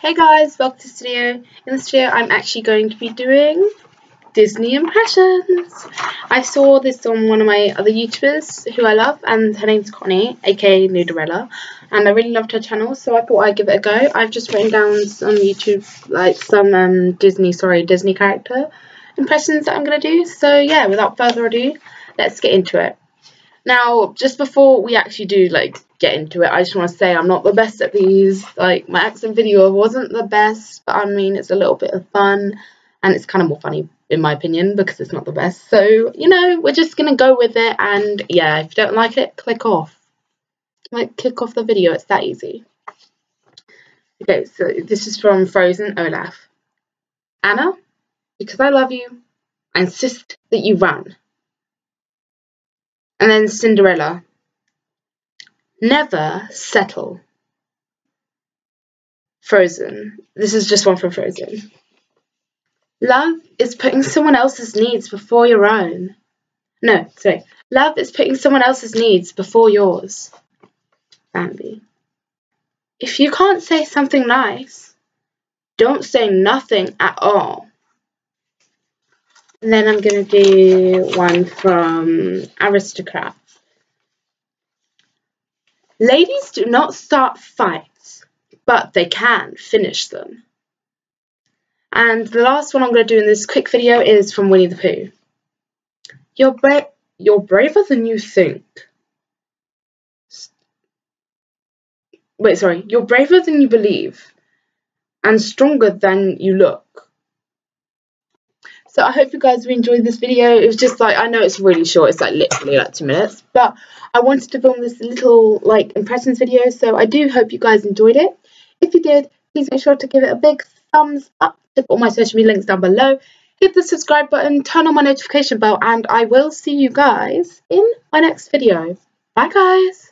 Hey guys, welcome to this video. In this video I'm actually going to be doing Disney impressions. I saw this on one of my other YouTubers who I love, and her name's Connie, aka Nuderella, and I really loved her channel, so I thought I'd give it a go. I've just written down on YouTube like some Disney character impressions that I'm going to do, so yeah, without further ado, let's get into it. Now, just before we actually do, get into it, I just want to say I'm not the best at these. Like, my accent video wasn't the best, but I mean, it's a little bit of fun, and it's kind of more funny, in my opinion, because it's not the best. So, you know, we're just going to go with it, and yeah, if you don't like it, click off. Like, click off the video, it's that easy. Okay, so this is from Frozen, Olaf. Anna, because I love you, I insist that you run. And then Cinderella, never settle. Frozen, this is just one from Frozen. Love is putting someone else's needs before your own. No, sorry. Love is putting someone else's needs before yours. Bambi, if you can't say something nice, don't say nothing at all. And then I'm going to do one from Aristocats. Ladies do not start fights, but they can finish them. And the last one I'm going to do in this quick video is from Winnie the Pooh. You're braver than you think. You're braver than you believe, and stronger than you look. So I hope you guys really enjoyed this video. It was just like, I know it's really short, it's like literally like 2 minutes, but I wanted to film this little impressions video, so I do hope you guys enjoyed it. If you did, please make sure to give it a big thumbs up, check all my social media links down below, hit the subscribe button, turn on my notification bell, and I will see you guys in my next video. Bye guys!